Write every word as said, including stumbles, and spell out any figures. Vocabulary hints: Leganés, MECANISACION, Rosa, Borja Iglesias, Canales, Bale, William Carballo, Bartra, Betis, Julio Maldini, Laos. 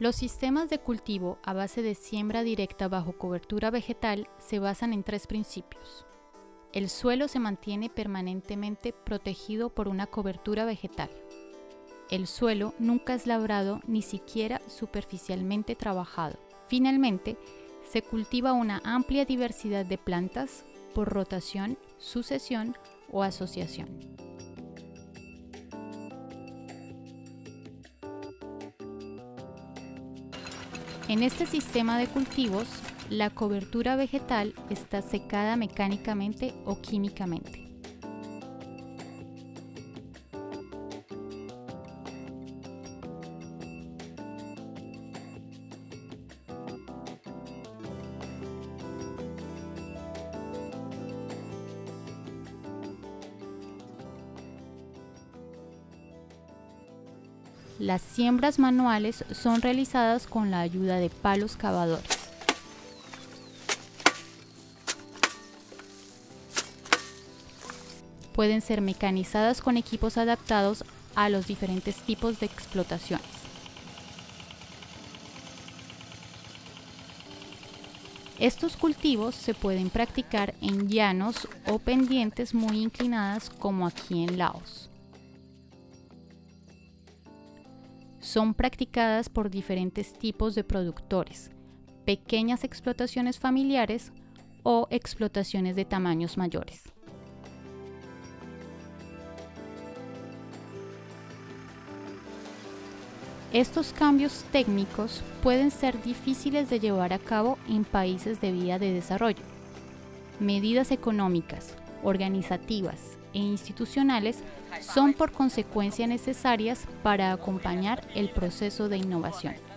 Los sistemas de cultivo a base de siembra directa bajo cobertura vegetal se basan en tres principios. El suelo se mantiene permanentemente protegido por una cobertura vegetal. El suelo nunca es labrado ni siquiera superficialmente trabajado. Finalmente, se cultiva una amplia diversidad de plantas por rotación, sucesión o asociación. En este sistema de cultivos, la cobertura vegetal está secada mecánicamente o químicamente. Las siembras manuales son realizadas con la ayuda de palos cavadores. Pueden ser mecanizadas con equipos adaptados a los diferentes tipos de explotaciones. Estos cultivos se pueden practicar en llanos o pendientes muy inclinadas como aquí en Laos. Son practicadas por diferentes tipos de productores, pequeñas explotaciones familiares o explotaciones de tamaños mayores. Estos cambios técnicos pueden ser difíciles de llevar a cabo en países de vía de desarrollo. Medidas económicas, organizativas e institucionales son por consecuencia necesarias para acompañar el proceso de innovación.